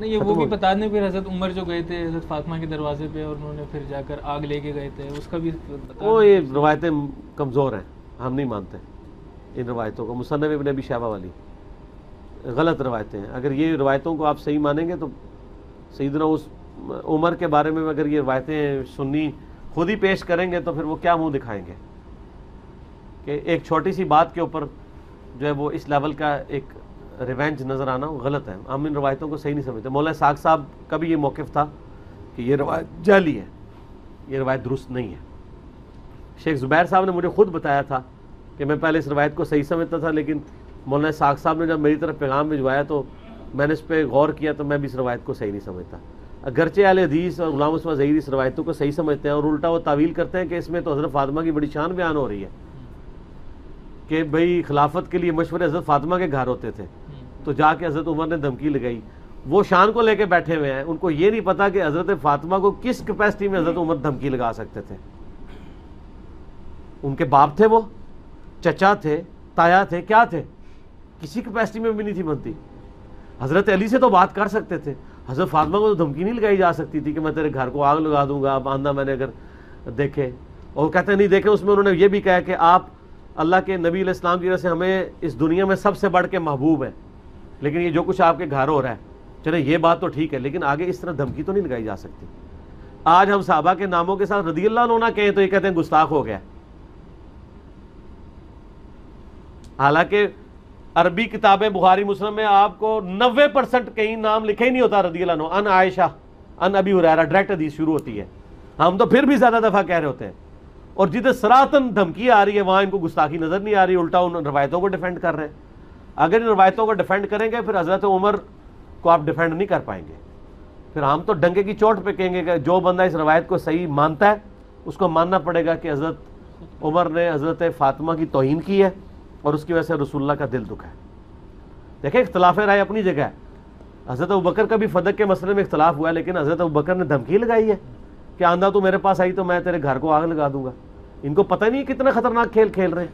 नहीं ये वो भी बता दें, फिर हज़रत उमर जो गए थे हज़रत फातिमा के दरवाजे पे और उन्होंने फिर जाकर आग लेके गए थे, उसका भी बता। वो ये रवायतें कमज़ोर हैं, हम नहीं मानते इन रवायतों को। मुसन्नफ़ इब्न अबी शैबा वाली गलत रवायतें हैं। अगर ये रवायतों को आप सही मानेंगे तो सैयदना उस उमर के बारे में अगर ये रवायतें सुन्नी खुद ही पेश करेंगे तो फिर वो क्या मुँह दिखाएँगे कि एक छोटी सी बात के ऊपर जो है वो इस लेवल का एक रिवेंज नज़र आना गलत है। हम इन रवायतों को सही नहीं समझते। मौला साग साहब का भी ये मौक़िफ़ था कि ये रवायत जाली है, ये रवायत दुरुस्त नहीं है। शेख ज़ुबैर साहब ने मुझे ख़ुद बताया था कि मैं पहले इस रवायत को सही समझता था, लेकिन मौलाना साग साहब ने जब मेरी तरफ पैगाम भिजवाया तो मैंने इस पर गौर किया तो मैं भी इस रवायत को सही नहीं समझता। अगरचे अहले हदीस और ग़ुलाम उस्मान ज़हीर इस रवायतों को सही समझते हैं और उल्टा वो तावील करते हैं कि इसमें तो हज़रत फातिमा की बड़ी शान बयान हो रही है कि भाई खिलाफत के लिए मशवरे हज़रत फातिमा के घर होते थे तो जाके हज़रत उमर ने धमकी लगाई। वो शान को लेके बैठे हुए हैं, उनको ये नहीं पता कि हज़रत फातिमा को किस कैपेसिटी में हज़रत उमर धमकी लगा सकते थे। उनके बाप थे, वो चचा थे, ताया थे, क्या थे, किसी कैपेसिटी में भी नहीं थी बनती। हज़रत अली से तो बात कर सकते थे, हज़रत फातिमा को तो धमकी नहीं लगाई जा सकती थी कि मैं तेरे घर को आग लगा दूँगा अब आंदा मैंने अगर देखे। और कहते नहीं देखे, उसमें उन्होंने ये भी कहा कि आप अल्लाह के नबी अलैहिस्सलाम की वजह से हमें इस दुनिया में सबसे बढ़ के महबूब है, लेकिन ये जो कुछ आपके घर हो रहा है चले ये बात तो ठीक है, लेकिन आगे इस तरह धमकी तो नहीं लगाई जा सकती। आज हम साहबा के नामों के साथ रदी अल्लाह ना कहें तो ये कहते हैं गुस्ताख हो गया। हालांकि अरबी किताबें बुखारी मुस्लिम में आपको 90% कहीं नाम लिखा ही नहीं होता रदी अल्लाह अन आयशा अन अबी हुरैरा, डायरेक्ट हदीस शुरू होती है। हम तो फिर भी ज़्यादा दफ़ा कह रहे होते हैं और जिधर सरातन धमकी आ रही है वहाँ इनको गुस्ताखी नज़र नहीं आ रही, उल्टा उन रवायतों को डिफेंड कर रहे हैं। अगर इन रवायतों को डिफेंड करेंगे फिर हज़रत उमर को आप डिफेंड नहीं कर पाएंगे। फिर हम तो डंके की चोट पे कहेंगे कि जो बंदा इस रवायत को सही मानता है उसको मानना पड़ेगा कि हज़रत उमर ने हज़रत फातिमा की तौहीन की है और उसकी वजह से रसूलुल्लाह का दिल दुखा है। देखें इख्तिलाफ राय अपनी जगह है, हज़रत अबू बकर का भी फ़दक के मसले में इख्तिलाफ हुआ, लेकिन हज़रत अबू बकर ने धमकी लगाई है कि आंदा तू मेरे पास आई तो मैं तेरे घर को आग लगा दूंगा। इनको पता नहीं कितना खतरनाक खेल खेल रहे हैं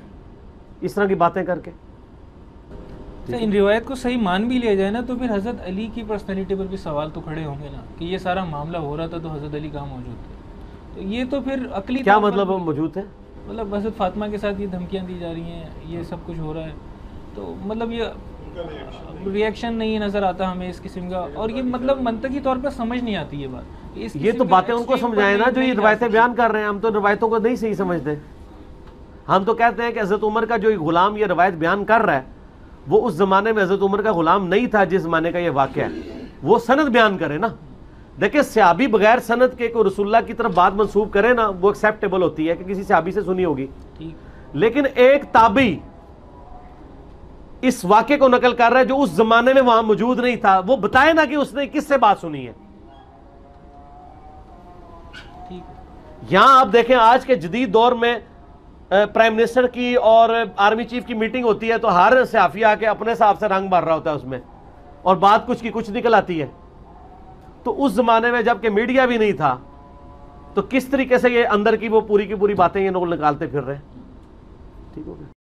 इस तरह की बातें करके। अच्छा, इन रिवायत को सही मान भी लिया जाए ना तो फिर हज़रत अली की पर्सनैलिटी पर भी सवाल तो खड़े होंगे ना कि ये सारा मामला हो रहा था तो हज़रत अली कहाँ मौजूद थे, तो ये तो फिर अकली क्या मतलब मौजूद है, मतलब हज़रत फातिमा के साथ ये धमकियाँ दी जा रही हैं, ये सब कुछ हो रहा है, तो मतलब ये रिएक्शन नहीं नज़र आता हमें इस किस्म का। और ये मतलब मंतकी तौर पर समझ नहीं आती ये बात। ये तो बातें उनको समझाएं ना जो ये रवायतें बयान कर रहे हैं। हम तो रवायतों को नहीं सही समझते। हम तो कहते हैं कि हज़रत उमर का जो ग़ुलाम ये रवायत बयान कर रहा है वो उस ज़माने में हज़रत उमर का ग़ुलाम नहीं था जिस ज़माने का ये वाक़या है, वो सनद बयान करे ना। देखिए सहाबी बगैर सनद के कोई रसूलुल्लाह की तरफ बात मनसूब करे ना वो एक्सेप्टेबल होती है कि किसी सहाबी से सुनी होगी, लेकिन एक ताबी इस वाक़े को नकल कर रहा है जो उस जमाने में वहां मौजूद नहीं था, वो बताए ना कि उसने किससे बात सुनी है। यहां आप देखें आज के जदीद दौर में प्राइम मिनिस्टर की और आर्मी चीफ की मीटिंग होती है तो हर सहाफ़ी आके अपने हिसाब से रंग भर रहा होता है उसमें और बात कुछ की कुछ निकल आती है। तो उस जमाने में जबकि मीडिया भी नहीं था तो किस तरीके से ये अंदर की वो पूरी बातें ये लोग निकालते फिर रहे हैं। ठीक हो गया।